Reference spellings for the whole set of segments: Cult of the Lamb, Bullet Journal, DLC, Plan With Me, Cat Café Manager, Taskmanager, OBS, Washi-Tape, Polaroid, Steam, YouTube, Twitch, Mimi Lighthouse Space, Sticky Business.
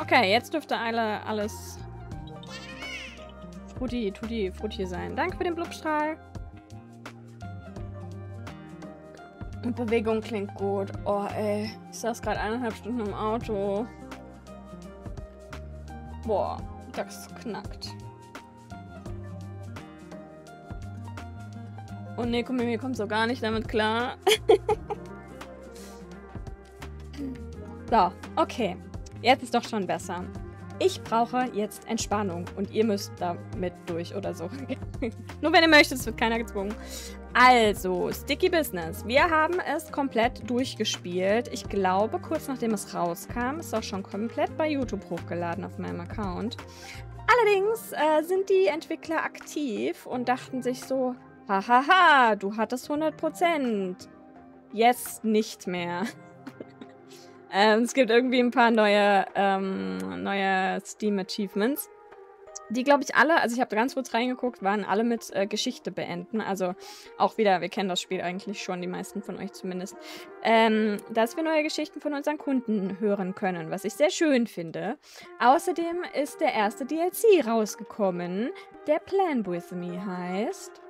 Okay, jetzt dürfte alles Frutti sein. Danke für den Blubstrahl. Bewegung klingt gut. Oh, ey. Ich saß gerade 1,5 Stunden im Auto. Boah, das knackt. Oh ne, Komimi kommt so gar nicht damit klar. So, okay. Jetzt ist doch schon besser. Ich brauche jetzt Entspannung und ihr müsst damit durch oder so. Nur wenn ihr möchtet, es wird keiner gezwungen. Also, Sticky Business. Wir haben es komplett durchgespielt. Ich glaube, kurz nachdem es rauskam, ist auch schon komplett bei YouTube hochgeladen auf meinem Account. Allerdings sind die Entwickler aktiv und dachten sich so, hahaha, du hattest 100%. Jetzt nicht mehr. Es gibt irgendwie ein paar neue Steam-Achievements. Die, glaube ich, alle, also ich habe ganz kurz reingeguckt, waren alle mit Geschichte beenden. Also auch wieder, wir kennen das Spiel eigentlich schon, die meisten von euch zumindest. Dass wir neue Geschichten von unseren Kunden hören können, was ich sehr schön finde. Außerdem ist der erste DLC rausgekommen, der Plan With Me heißt.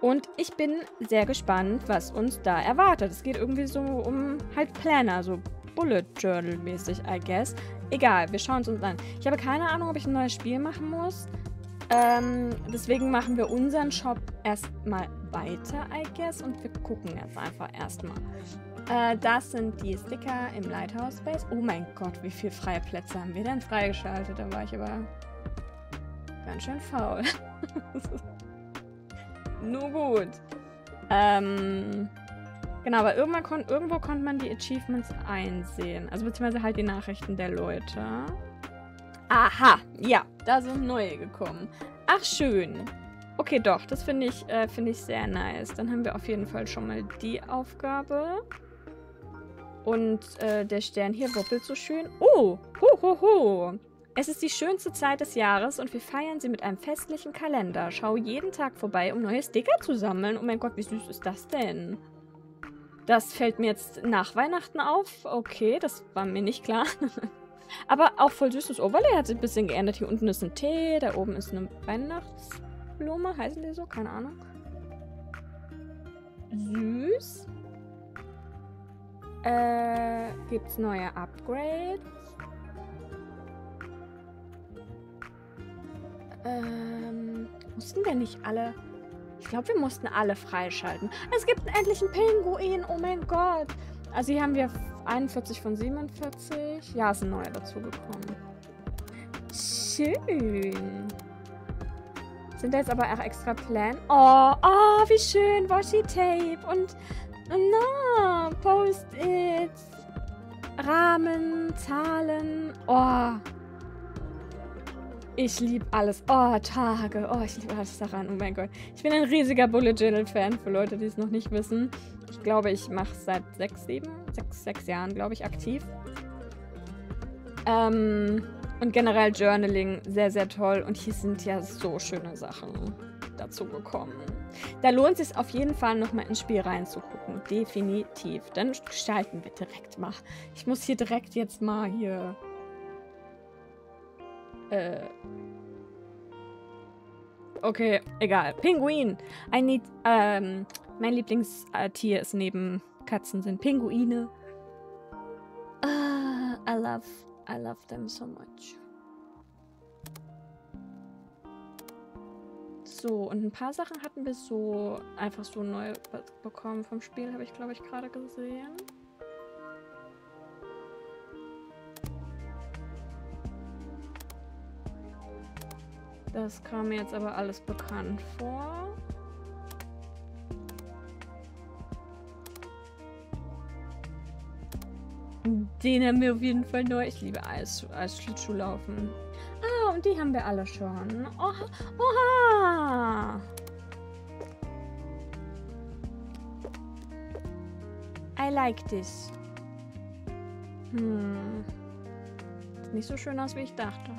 Und ich bin sehr gespannt, was uns da erwartet. Es geht irgendwie so um halt Planner, so Bullet Journal mäßig, I guess. Egal, wir schauen es uns an. Ich habe keine Ahnung, ob ich ein neues Spiel machen muss. Deswegen machen wir unseren Shop erstmal weiter, I guess. Und wir gucken jetzt einfach erstmal. Das sind die Sticker im Lighthouse Space. Oh mein Gott, wie viele freie Plätze haben wir denn freigeschaltet? Da war ich aber ganz schön faul. Nur gut. Genau, aber irgendwo konnte man die Achievements einsehen. Also beziehungsweise halt die Nachrichten der Leute. Aha, ja, da sind neue gekommen. Ach, schön. Okay, doch, das finde ich sehr nice. Dann haben wir auf jeden Fall schon mal die Aufgabe. Und der Stern hier wobbelt so schön. Oh, ho, ho, ho. Es ist die schönste Zeit des Jahres und wir feiern sie mit einem festlichen Kalender. Schau jeden Tag vorbei, um neue Sticker zu sammeln. Oh mein Gott, wie süß ist das denn? Das fällt mir jetzt nach Weihnachten auf. Okay, das war mir nicht klar. Aber auch voll süßes Overlay hat sich ein bisschen geändert. Hier unten ist ein Tee, da oben ist eine Weihnachtsblume. Heißen die so? Keine Ahnung. Süß. Gibt's neue Upgrades? Mussten wir nicht alle... Ich glaube, wir mussten alle freischalten. Es gibt endlich einen Pinguin. Oh mein Gott. Also hier haben wir 41 von 47. Ja, ist ein neuer dazugekommen. Schön. Sind da jetzt aber auch extra Pläne? Oh, oh, wie schön. Washi-Tape und no, Post-its. Rahmen, Zahlen. Oh. Ich liebe alles. Oh, Tage. Oh, ich liebe alles daran. Oh mein Gott. Ich bin ein riesiger Bullet Journal-Fan, für Leute, die es noch nicht wissen. Ich glaube, ich mache es seit sechs Jahren, glaube ich, aktiv. Und generell Journaling sehr, sehr toll. Und hier sind ja so schöne Sachen dazu gekommen. Da lohnt es sich auf jeden Fall nochmal ins Spiel reinzugucken. Definitiv. Dann gestalten wir direkt mal. Ich muss hier direkt jetzt mal hier... Okay, egal. Pinguin. Mein Lieblingstier ist neben Katzen sind Pinguine. I love them so much. So, und ein paar Sachen hatten wir so einfach so neu bekommen vom Spiel, habe ich glaube ich gerade gesehen. Das kam mir jetzt aber alles bekannt vor. Den haben wir auf jeden Fall neu. Ich liebe Eisschlittschuhlaufen. Ah, und die haben wir alle schon. Oha! Oha. I like this. Hm. Sieht nicht so schön aus, wie ich dachte.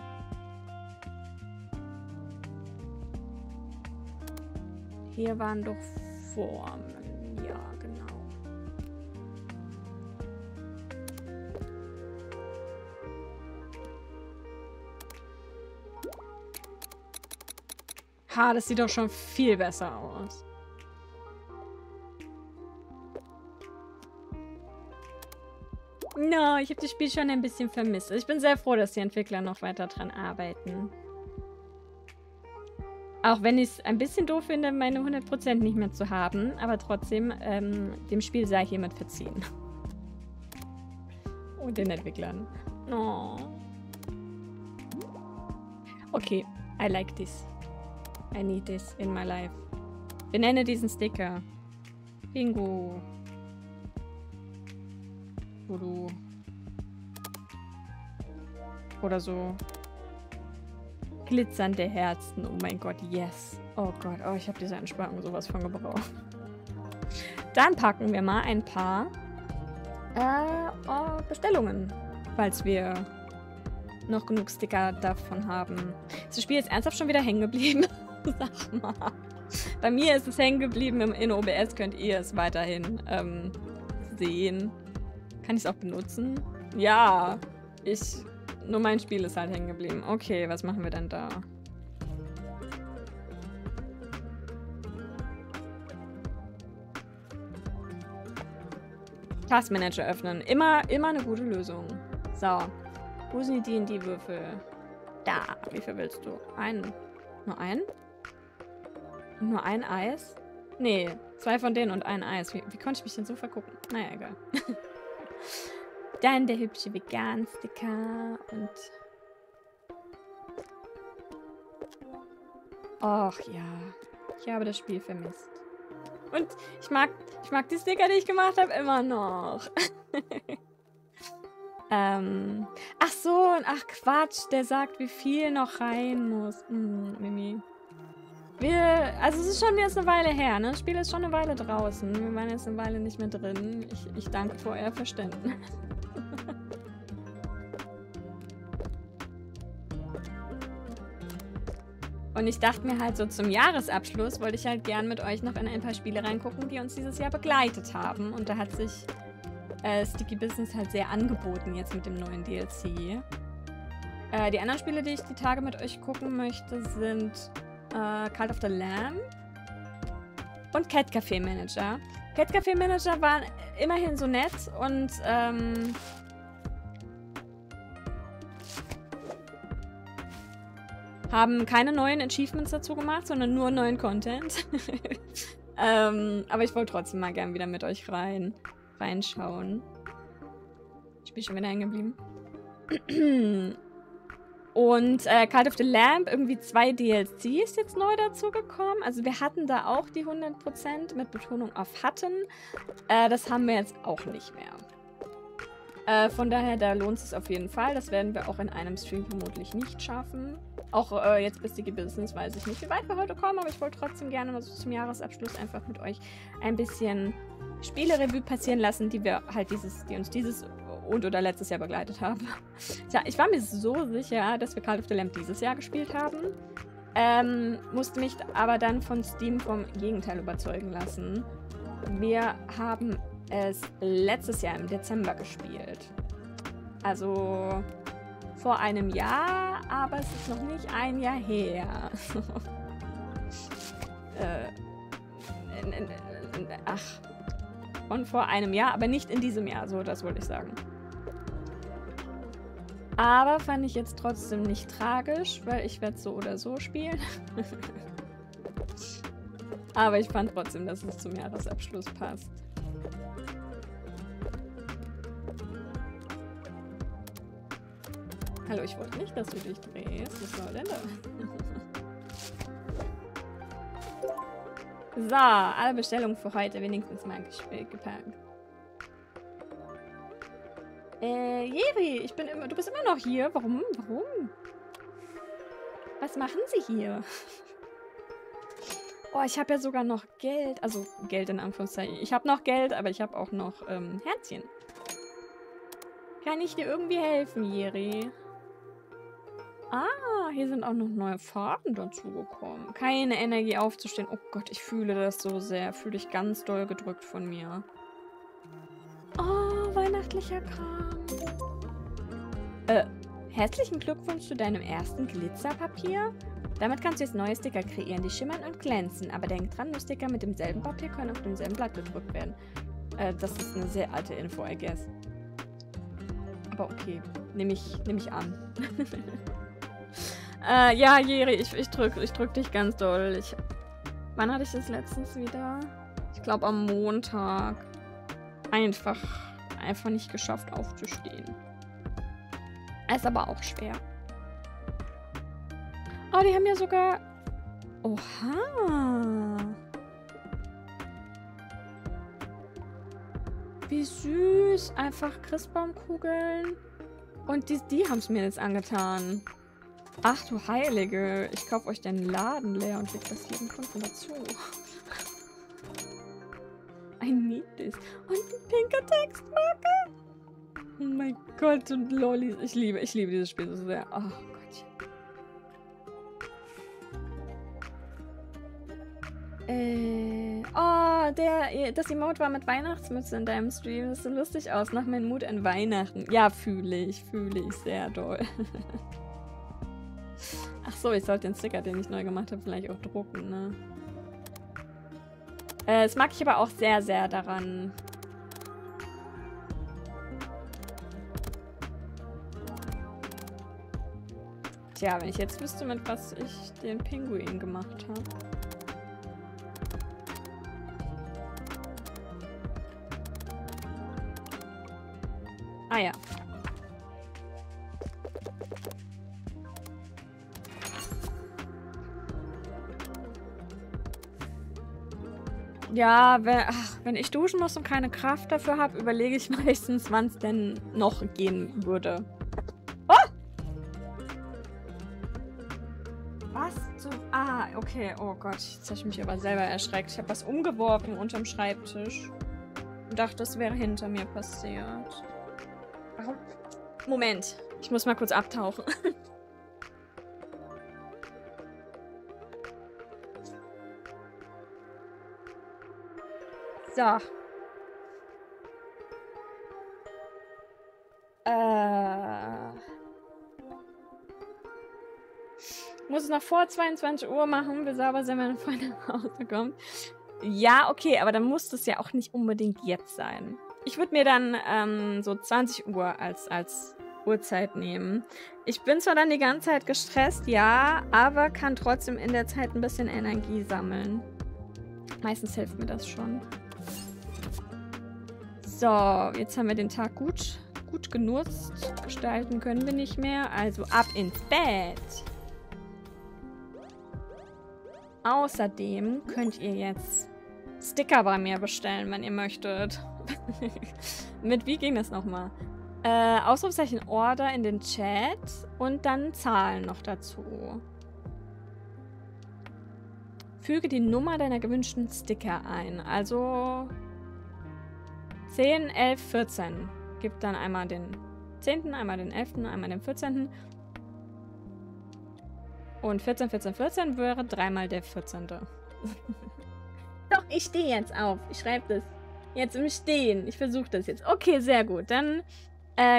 Hier waren doch Formen. Ja, genau. H, das sieht doch schon viel besser aus. No, ich habe das Spiel schon ein bisschen vermisst. Ich bin sehr froh, dass die Entwickler noch weiter dran arbeiten. Auch wenn ich es ein bisschen doof finde, meine 100% nicht mehr zu haben. Aber trotzdem, dem Spiel sei jemand verziehen. Und den Entwicklern. Oh. Okay, I like this. I need this in my life. Benenne diesen Sticker. Bingo. Voodoo. Oder so. Glitzernde Herzen. Oh mein Gott, yes. Oh Gott, oh, ich habe diese Entspannung sowas von gebraucht. Dann packen wir mal ein paar Bestellungen, falls wir noch genug Sticker davon haben. Das Spiel ist ernsthaft schon wieder hängen geblieben. Sag mal. Bei mir ist es hängen geblieben. In OBS könnt ihr es weiterhin sehen. Kann ich es auch benutzen? Ja, nur mein Spiel ist halt hängen geblieben. Okay, was machen wir denn da? Taskmanager öffnen. Immer eine gute Lösung. So. Wo sind die D&D-Würfel? Da. Wie viel willst du? Einen. Nur einen? Und nur ein Eis? Nee, zwei von denen und ein Eis. Wie konnte ich mich denn so vergucken? Naja, egal. Dann der hübsche Vegan-Sticker und... Och ja, ich habe das Spiel vermisst. Und ich mag die Sticker, die ich gemacht habe, immer noch. Ach so, ach Quatsch, der sagt, wie viel noch rein muss. Mimi. Also es ist schon jetzt eine Weile her, ne? Das Spiel ist schon eine Weile draußen. Wir waren jetzt eine Weile nicht mehr drin. Ich danke für euer Verständnis. Und ich dachte mir halt so, zum Jahresabschluss wollte ich halt gern mit euch noch in ein paar Spiele reingucken, die uns dieses Jahr begleitet haben. Und da hat sich Sticky Business halt sehr angeboten jetzt mit dem neuen DLC. Die anderen Spiele, die ich die Tage mit euch gucken möchte, sind... Cult of the Lamb und Cat Café Manager. Cat Café Manager war immerhin so nett und haben keine neuen Achievements dazu gemacht, sondern nur neuen Content. Aber ich wollte trotzdem mal gern wieder mit euch reinschauen. Ich bin schon wieder hängen geblieben. Und Cult of the Lamb, irgendwie 2 DLCs jetzt neu dazu gekommen. Also wir hatten da auch die 100% mit Betonung auf hatten. Das haben wir jetzt auch nicht mehr. Von daher, da lohnt es auf jeden Fall. Das werden wir auch in einem Stream vermutlich nicht schaffen. Auch jetzt bis Sticky Business weiß ich nicht, wie weit wir heute kommen. Aber ich wollte trotzdem gerne mal so zum Jahresabschluss einfach mit euch ein bisschen Spielerevue passieren lassen, die wir halt die uns dieses oder letztes Jahr begleitet haben. Tja, ich war mir so sicher, dass wir Cult of the Lamb dieses Jahr gespielt haben. Musste mich aber dann von Steam vom Gegenteil überzeugen lassen. Wir haben es letztes Jahr im Dezember gespielt. Also vor einem Jahr, aber es ist noch nicht ein Jahr her. Ach. Von vor einem Jahr, aber nicht in diesem Jahr, so das wollte ich sagen. Aber fand ich jetzt trotzdem nicht tragisch, weil ich werde so oder so spielen. Aber ich fand trotzdem, dass es zum Jahresabschluss passt. Hallo, ich wollte nicht, dass du dich drehst. Was soll denn das? So, alle Bestellungen für heute wenigstens mal gepackt. Jeri, du bist immer noch hier. Warum? Warum? Was machen Sie hier? Oh, ich habe ja sogar noch Geld. Also Geld in Anführungszeichen. Ich habe noch Geld, aber ich habe auch noch Herzchen. Kann ich dir irgendwie helfen, Jeri? Ah, hier sind auch noch neue Farben dazugekommen. Keine Energie aufzustehen. Oh Gott, ich fühle das so sehr. Fühle ich ganz doll gedrückt von mir. Oh, weihnachtlicher Kram. Herzlichen Glückwunsch zu deinem ersten Glitzerpapier. Damit kannst du jetzt neue Sticker kreieren, die schimmern und glänzen. Aber denk dran, nur Sticker mit demselben Papier können auf demselben Blatt gedruckt werden. Das ist eine sehr alte Info, I guess. Aber okay, nehm ich an. Ja, Jeri, ich drück dich ganz doll. Wann hatte ich das letztens wieder? Ich glaube am Montag. Einfach nicht geschafft aufzustehen. Ist aber auch schwer. Oh, die haben ja sogar... Oha! Wie süß. Einfach Christbaumkugeln. Und die haben es mir jetzt angetan. Ach du Heilige. Ich kaufe euch den Laden leer und leg das jedem Kunden dazu. I need this. Und ein pinker Textmarker. Oh mein Gott. Und Lollis. Ich liebe dieses Spiel so sehr. Oh Gott. Oh, das Emote war mit Weihnachtsmütze in deinem Stream. Das sieht lustig aus. Nach meinem Mut an Weihnachten. Ja, fühle ich sehr doll. Ach so, ich sollte den Sticker, den ich neu gemacht habe, vielleicht auch drucken, ne? Das mag ich aber auch sehr, sehr daran. Tja, wenn ich jetzt wüsste, mit was ich den Pinguin gemacht habe. Ah ja. Ja, wenn ich duschen muss und keine Kraft dafür habe, überlege ich meistens, wann es denn noch gehen würde. Oh! Was zum... Ah, okay. Oh Gott, jetzt habe ich mich aber selber erschreckt. Ich habe was umgeworfen unterm Schreibtisch. Und dachte, das wäre hinter mir passiert. Moment, ich muss mal kurz abtauchen. So. Muss es noch vor 22 Uhr machen, bis aber meine Freundin nach Hause kommt. Ja, okay, aber dann muss das ja auch nicht unbedingt jetzt sein. Ich würde mir dann so 20 Uhr als Uhrzeit nehmen. Ich bin zwar dann die ganze Zeit gestresst, ja, aber kann trotzdem in der Zeit ein bisschen Energie sammeln. Meistens hilft mir das schon. So, jetzt haben wir den Tag gut genutzt. Gestalten können wir nicht mehr. Also ab ins Bett. Außerdem könnt ihr jetzt Sticker bei mir bestellen, wenn ihr möchtet. Mit wie ging das nochmal? Ausrufezeichen Order in den Chat und dann Zahlen noch dazu. Füge die Nummer deiner gewünschten Sticker ein. Also... 10, 11, 14. Gib dann einmal den 10., einmal den 11., einmal den 14. Und 14, 14, 14 wäre dreimal der 14. Doch, ich stehe jetzt auf. Ich schreibe das jetzt im Stehen. Ich versuche das jetzt. Okay, sehr gut. Dann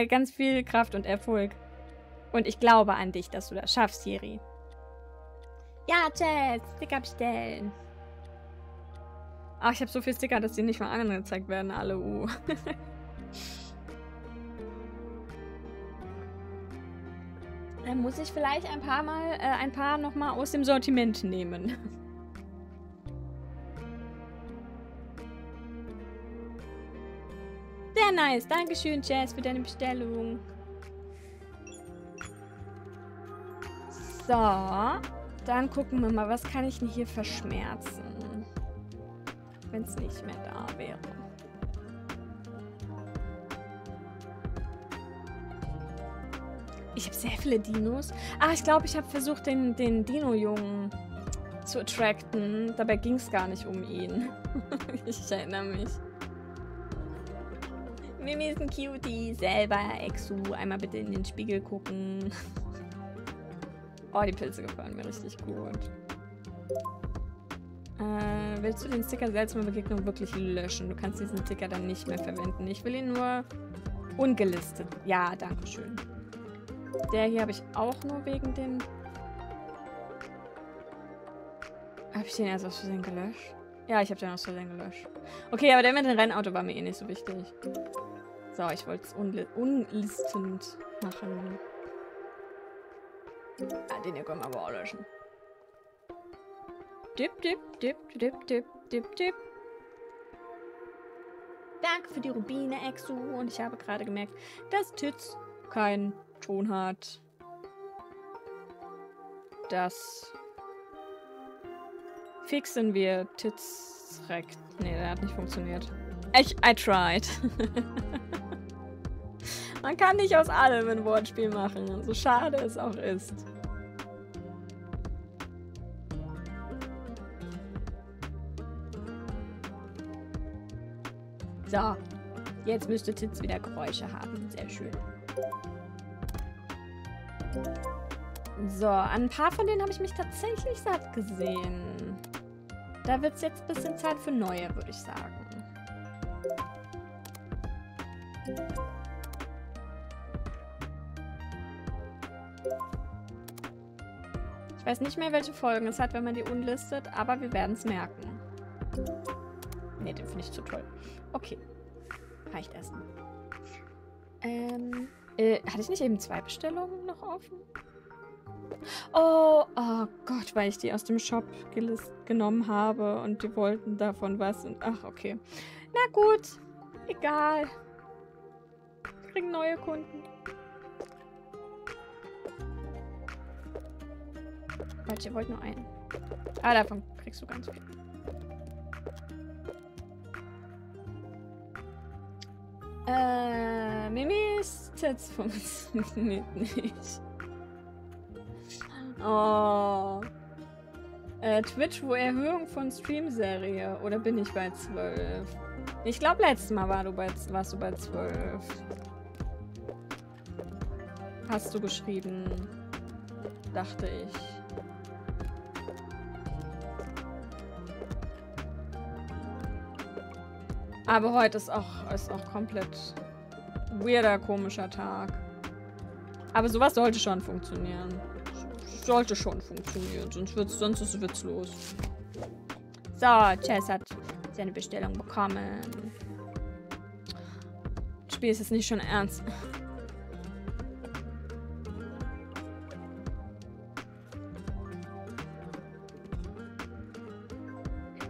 ganz viel Kraft und Erfolg. Und ich glaube an dich, dass du das schaffst, Jeri. Ja, Chess, Sticker bestellen. Ach, ich habe so viele Sticker, dass die nicht mal angezeigt werden, alle. Dann muss ich vielleicht ein paar nochmal aus dem Sortiment nehmen. Sehr nice. Dankeschön, Jazz, für deine Bestellung. So. Dann gucken wir mal, was kann ich denn hier verschmerzen? Wenn es nicht mehr da wäre. Ich habe sehr viele Dinos. Ah, ich glaube, ich habe versucht, den Dino-Jungen zu attracten. Dabei ging es gar nicht um ihn. Ich erinnere mich. Mimi ist ein Cutie. Selber, Exu. Einmal bitte in den Spiegel gucken. Oh, die Pilze gefallen mir richtig gut. Willst du den Sticker seltsame Begegnung wirklich löschen? Du kannst diesen Sticker dann nicht mehr verwenden. Ich will ihn nur ungelistet. Ja, danke schön. Der hier habe ich auch nur wegen dem Habe ich den erst aus Versehen gelöscht? Ja, ich habe den aus Versehen gelöscht. Okay, aber der mit dem Rennauto war mir eh nicht so wichtig. So, ich wollte es unlistend machen. Ah, den hier können wir aber auch löschen. Dip, dip, dip, dip, dip, dip, dip. Danke für die Rubine, Exu. Und ich habe gerade gemerkt, dass Titz keinen Ton hat. Das fixen wir. Titz direkt. Nee, der hat nicht funktioniert. I tried. Man kann nicht aus allem ein Wortspiel machen, so schade es auch ist. So, jetzt müsste Titz wieder Geräusche haben. Sehr schön. So, an ein paar von denen habe ich mich tatsächlich satt gesehen. Da wird es jetzt ein bisschen Zeit für neue, würde ich sagen. Ich weiß nicht mehr, welche Folgen es hat, wenn man die unlistet, aber wir werden es merken. Ne, den finde ich zu toll. Okay. Reicht erstmal. Hatte ich nicht eben 2 Bestellungen noch offen? Oh Gott, weil ich die aus dem Shop genommen habe und die wollten davon was und ach, okay. Na gut, egal. Wir kriegen neue Kunden. Warte, ihr wollt nur einen. Ah, davon kriegst du ganz viel. Mimis Tits funktioniert nicht. Oh. Twitch, wo Erhöhung von Streamserie. Oder bin ich bei 12? Ich glaube, letztes Mal warst du bei 12. Hast du geschrieben? Dachte ich. Aber heute ist auch komplett weirder, komischer Tag. Aber sowas sollte schon funktionieren. Sollte schon funktionieren, sonst ist es witzlos. So, Chess hat seine Bestellung bekommen. Das Spiel ist jetzt nicht schon ernst.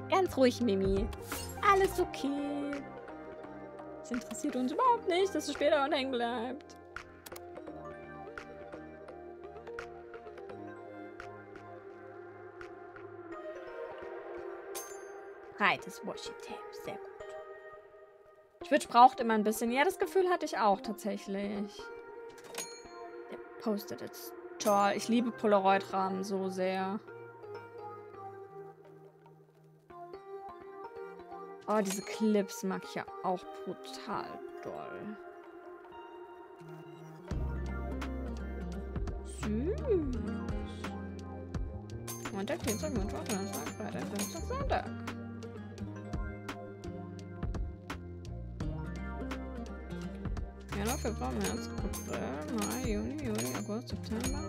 Ganz ruhig, Mimi. Alles okay. Das interessiert uns überhaupt nicht, dass du später hängen bleibst. Breites Washi-Tape, sehr gut. Twitch braucht immer ein bisschen. Ja, das Gefühl hatte ich auch tatsächlich. Der Post-it ist toll. Ich liebe Polaroid-Rahmen so sehr. Oh, diese Clips mag ich ja auch brutal doll. Süß. Montag, Dienstag, Mittwoch, Donnerstag, Freitag, Samstag, Sonntag. Januar, Februar, März, April, Mai, Juni, Juli, August, September,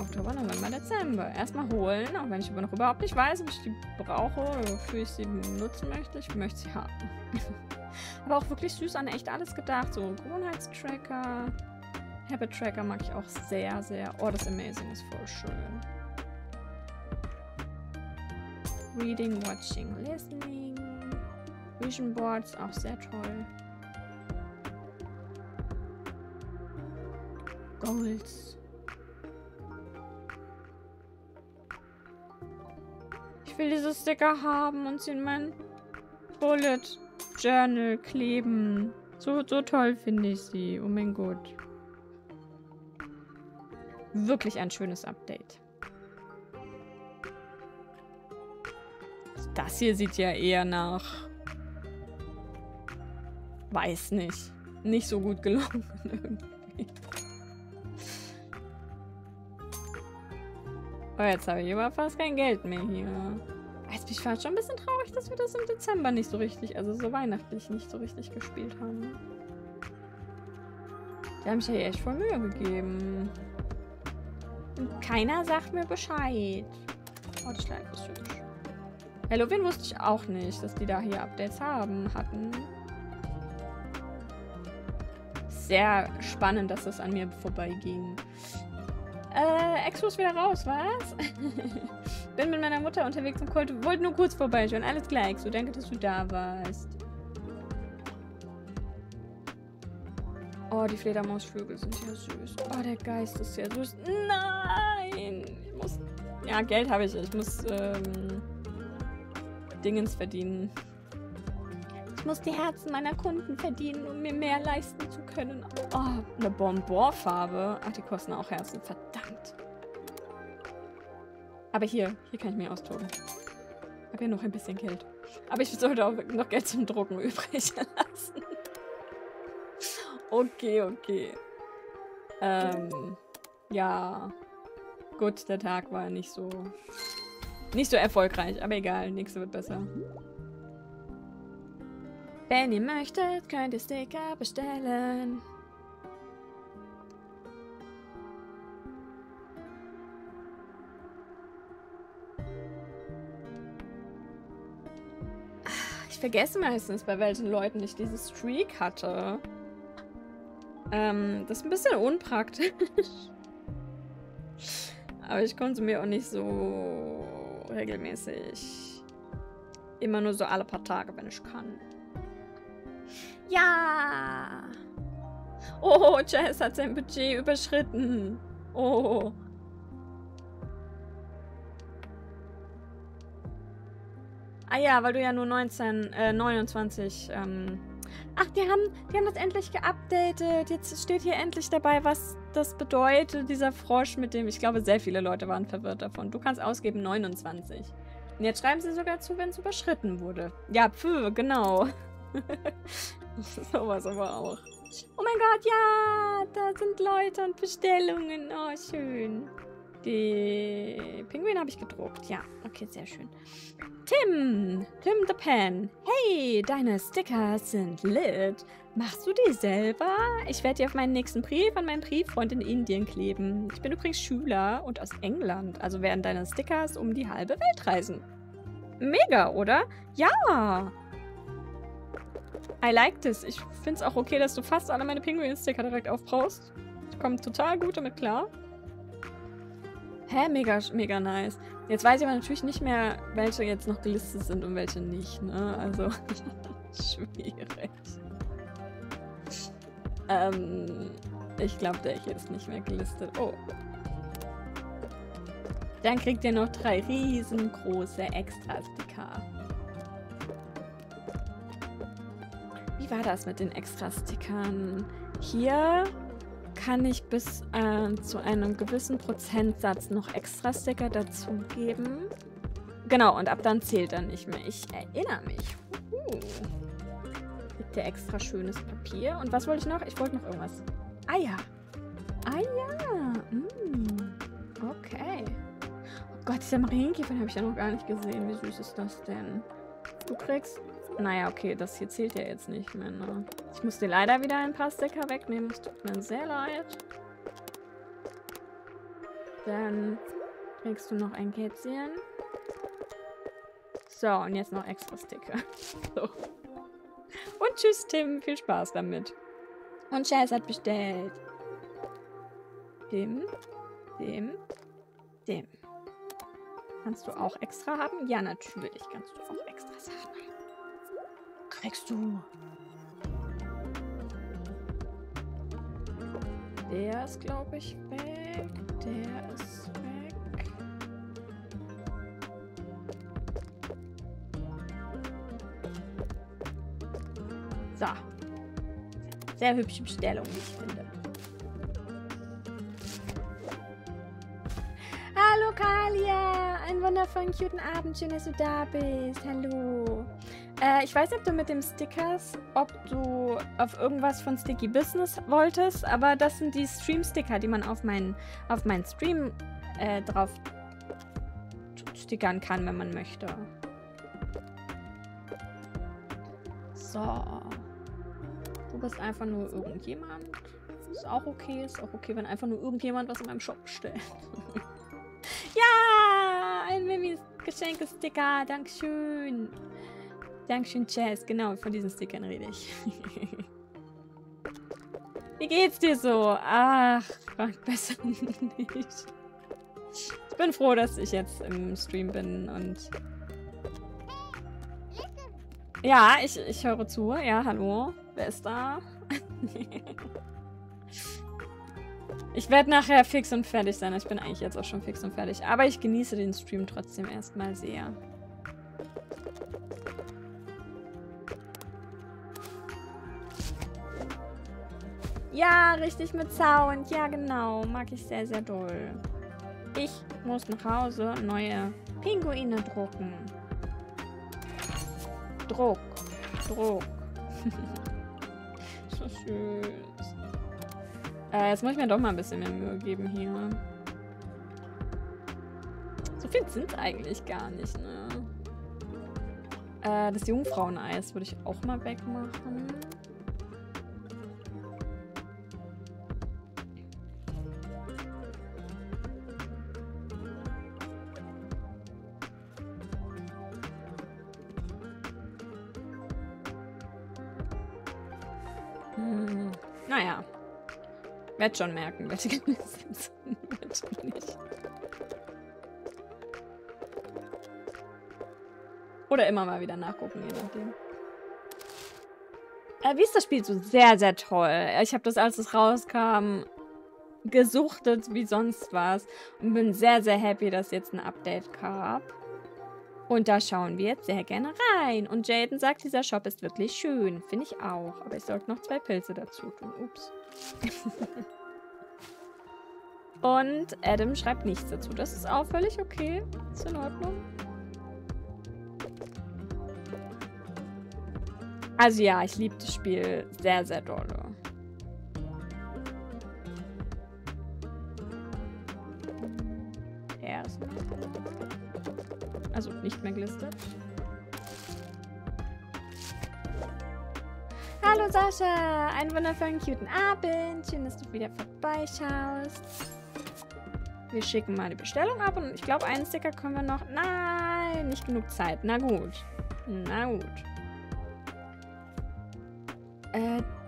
Oktober, November, Dezember. Erstmal holen, auch wenn ich noch überhaupt nicht weiß, ob ich die brauche oder wofür ich sie benutzen möchte. Ich möchte sie haben. Aber auch wirklich süß, an echt alles gedacht. So Gewohnheitstracker, Habit Tracker mag ich auch sehr, sehr. Oh, das Amazing ist voll schön. Reading, Watching, Listening. Vision Boards, auch sehr toll. Goals. Ich will diese Sticker haben und sie in mein Bullet Journal kleben. So toll finde ich sie. Oh mein Gott. Wirklich ein schönes Update. Das hier sieht ja eher nach... Weiß nicht. Nicht so gut gelungen irgendwie. Oh, jetzt habe ich aber fast kein Geld mehr hier. Jetzt bin ich fast schon ein bisschen traurig, dass wir das im Dezember nicht so richtig, also so weihnachtlich nicht so richtig gespielt haben. Die haben sich ja echt voll Mühe gegeben. Und keiner sagt mir Bescheid. Oh, die Schleife ist hübsch. Halloween wusste ich auch nicht, dass die da hier Updates hatten. Sehr spannend, dass das an mir vorbeiging. Exo ist wieder raus, was? Bin mit meiner Mutter unterwegs im Cult. Wollte nur kurz vorbeischauen. Alles klar, Exo. Danke, dass du da warst. Oh, die Fledermausvögel sind ja süß. Oh, der Geist ist ja süß. Nein! Ich muss... Ja, Geld habe ich. Ich muss, Dingens verdienen. Ich muss die Herzen meiner Kunden verdienen, um mir mehr leisten zu können. Oh, eine Bonbon-Farbe. Ach, die kosten auch Herzen. Verdammt. Aber hier kann ich mir austoben. Ich habe ja noch ein bisschen Geld. Aber ich sollte auch noch Geld zum Drucken übrig lassen. Okay, okay. Ja. Gut, der Tag war nicht so erfolgreich, aber egal, nächste wird besser. Wenn ihr möchtet, könnt ihr Sticker bestellen. Ich vergesse meistens, bei welchen Leuten ich dieses Streak hatte. Das ist ein bisschen unpraktisch. Aber ich konsumiere auch nicht so regelmäßig. Immer nur so alle paar Tage, wenn ich kann. Ja! Oh, Jess hat sein Budget überschritten. Oh. Ah ja, weil du ja nur 29... Ach, die haben das endlich geupdatet. Jetzt steht hier endlich dabei, was das bedeutet, dieser Frosch mit dem... Ich glaube, sehr viele Leute waren verwirrt davon. Du kannst ausgeben 29. Und jetzt schreiben sie sogar zu, wenn es überschritten wurde. Ja, pfff, genau. Sowas aber auch. Oh mein Gott, ja! Da sind Leute und Bestellungen. Oh, schön. Die Pinguine habe ich gedruckt. Ja, okay, sehr schön. Tim the Pen. Hey, deine Sticker sind lit. Machst du die selber? Ich werde die auf meinen nächsten Brief an meinen Brieffreund in Indien kleben. Ich bin übrigens Schüler und aus England. Also werden deine Stickers um die halbe Welt reisen. Mega, oder? Ja! I like this. Ich finde es auch okay, dass du fast alle meine Pinguin-Sticker direkt aufbrauchst. Ich komme total gut damit klar. Hä, mega, mega nice. Jetzt weiß ich aber natürlich nicht mehr, welche jetzt noch gelistet sind und welche nicht, ne? Also, schwierig. Ich glaube, der hier ist nicht mehr gelistet. Oh. Dann kriegt ihr noch 3 riesengroße Extra-Sticker. Wie war das mit den Extra-Stickern? Hier... kann ich bis zu einem gewissen Prozentsatz noch extra Sticker dazugeben. Genau, und ab dann zählt er nicht mehr. Ich erinnere mich. Kriegt der extra schönes Papier. Und was wollte ich noch? Ich wollte noch irgendwas. Eier. Eier. Mm. Okay. Oh Gott, dieser Marienkäfer habe ich ja noch gar nicht gesehen. Wie süß ist das denn? Du kriegst... Naja, okay, das hier zählt ja jetzt nicht mehr, ne? Ich musste leider wieder ein paar Sticker wegnehmen. Es tut mir sehr leid. Dann kriegst du noch ein Kätzchen. So, und jetzt noch extra Sticker. So. Und tschüss, Tim. Viel Spaß damit. Und Chaz hat bestellt. Dem. Kannst du auch extra haben? Ja, natürlich kannst du auch extras haben. Kriegst du. Der ist, glaube ich, weg. Der ist weg. So. Sehr hübsche Bestellung, wie ich finde. Hallo, Kalia. Einen wundervollen, cuten Abend. Schön, dass du da bist. Hallo. Ich weiß nicht, ob du mit dem Stickers, ob du auf irgendwas von Sticky Business wolltest, aber das sind die Stream-Sticker, die man auf meinen Stream drauf stickern kann, wenn man möchte. So. Du bist einfach nur irgendjemand. Ist auch okay. Ist auch okay, wenn einfach nur irgendjemand was in meinem Shop bestellt. Ja! ein Mimis Geschenkesticker. Dankeschön. Dankeschön, Jazz. Genau, von diesen Stickern rede ich. Wie geht's dir so? Ach, fragt besser nicht. Ich bin froh, dass ich jetzt im Stream bin und... Ja, ich höre zu. Ja, hallo. Wer ist da? Ich werde nachher fix und fertig sein. Ich bin eigentlich jetzt auch schon fix und fertig. Aber ich genieße den Stream trotzdem erstmal sehr. Ja, richtig mit Sound. Ja, genau. Mag ich sehr, sehr doll. Ich muss nach Hause neue Pinguine drucken. Druck. So süß. Jetzt muss ich mir doch mal ein bisschen mehr Mühe geben hier. So viel sind eigentlich gar nicht, ne? Das Jungfraueneis würde ich auch mal wegmachen. Naja. Werd schon merken, welche Genießen sind schon nicht. Oder immer mal wieder nachgucken, je nachdem. Wie ist das Spiel so? Sehr, sehr toll. Ich habe das, als es rauskam, gesuchtet wie sonst was. Und bin sehr, sehr happy, dass jetzt ein Update gab. Und da schauen wir jetzt sehr gerne rein. Und Jaden sagt, dieser Shop ist wirklich schön. Finde ich auch. Aber ich sollte noch 2 Pilze dazu tun. Ups. Und Adam schreibt nichts dazu. Das ist auch völlig okay. Ist in Ordnung. Also ja, ich liebe das Spiel sehr, sehr doll. Er ist also nicht mehr gelistet. Hallo Sascha, einen wundervollen, cuten Abend. Schön, dass du wieder vorbeischaust. Wir schicken mal die Bestellung ab und ich glaube, einen Sticker können wir noch... Nein, nicht genug Zeit. Na gut. Na gut.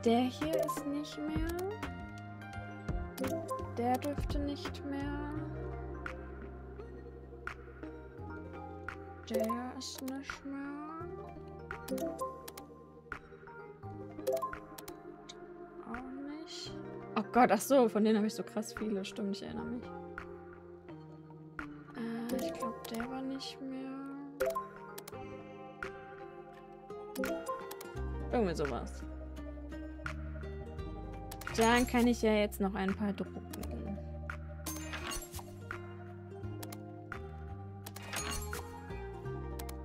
Der hier ist nicht mehr. Der dürfte nicht mehr. Der ist nicht mehr. Auch nicht. Oh Gott, ach so, von denen habe ich so krass viele. Stimmt, ich erinnere mich. Ich glaube, der war nicht mehr. Irgendwie sowas. Dann kann ich ja jetzt noch ein paar drucken.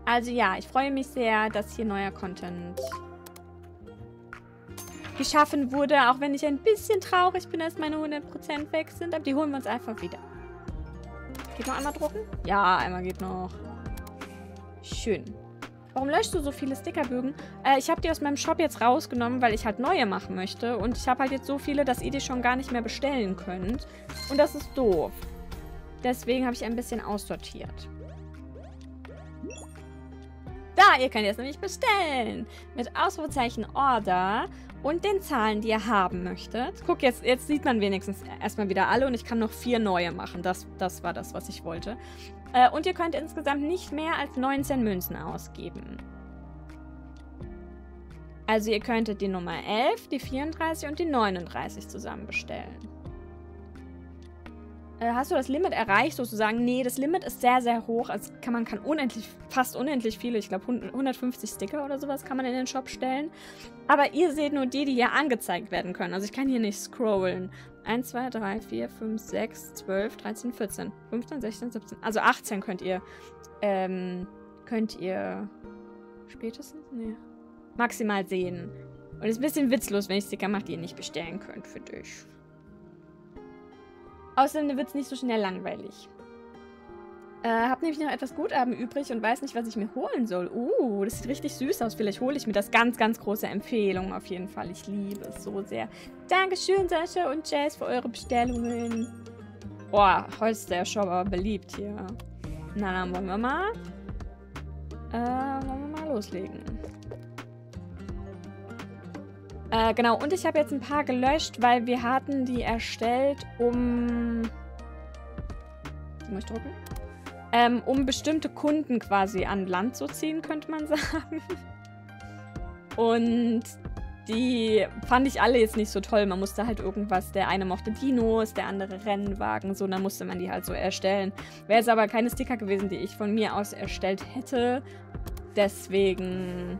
Also ja, ich freue mich sehr, dass hier neuer Content geschaffen wurde. Auch wenn ich ein bisschen traurig bin, dass meine 100% weg sind. Aber die holen wir uns einfach wieder. Geht noch einmal drucken? Ja, einmal geht noch. Schön. Warum löschst du so viele Stickerbögen? Ich habe die aus meinem Shop jetzt rausgenommen, weil ich halt neue machen möchte. Und ich habe halt jetzt so viele, dass ihr die schon gar nicht mehr bestellen könnt. Und das ist doof. Deswegen habe ich ein bisschen aussortiert. Da, ihr könnt jetzt nämlich bestellen. Mit Ausrufezeichen Order und den Zahlen, die ihr haben möchtet. Guck, jetzt sieht man wenigstens erstmal wieder alle und ich kann noch 4 neue machen. Das war das, was ich wollte. Und ihr könnt insgesamt nicht mehr als 19 Münzen ausgeben. Also ihr könntet die Nummer 11, die 34 und die 39 zusammen bestellen. Hast du das Limit erreicht, sozusagen? Nee, das Limit ist sehr, sehr hoch. Also man kann unendlich, fast unendlich viele, ich glaube 150 Sticker oder sowas kann man in den Shop stellen. Aber ihr seht nur die hier angezeigt werden können. Also ich kann hier nicht scrollen. 1, 2, 3, 4, 5, 6, 12, 13, 14, 15, 16, 17. Also 18 könnt ihr spätestens? Nee. Maximal sehen. Und ist ein bisschen witzlos, wenn ich Sticker mache, die ihr nicht bestellen könnt für dich. Außerdem wird es nicht so schnell langweilig. Hab nämlich noch etwas Guthaben übrig und weiß nicht, was ich mir holen soll. Das sieht richtig süß aus. Vielleicht hole ich mir das. Ganz, ganz große Empfehlung auf jeden Fall. Ich liebe es so sehr. Dankeschön, Sascha und Jazz, für eure Bestellungen. Boah, heute ist der Shop aber beliebt hier. Na, dann wollen wir mal loslegen. Genau, und ich habe jetzt ein paar gelöscht, weil wir hatten die erstellt, um bestimmte Kunden quasi an Land zu ziehen, könnte man sagen. Und die fand ich alle jetzt nicht so toll. Man musste halt irgendwas, der eine mochte Dinos, der andere Rennwagen, so, dann musste man die halt so erstellen. Wäre es aber keine Sticker gewesen, die ich von mir aus erstellt hätte. Deswegen...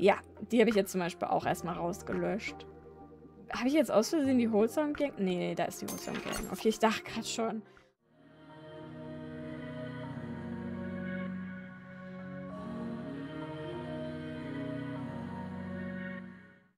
ja, die habe ich jetzt zum Beispiel auch erstmal rausgelöscht. Habe ich jetzt aus Versehen die Wholesome Gang? Nee, da ist die Wholesome Gang. Okay, ich dachte gerade schon...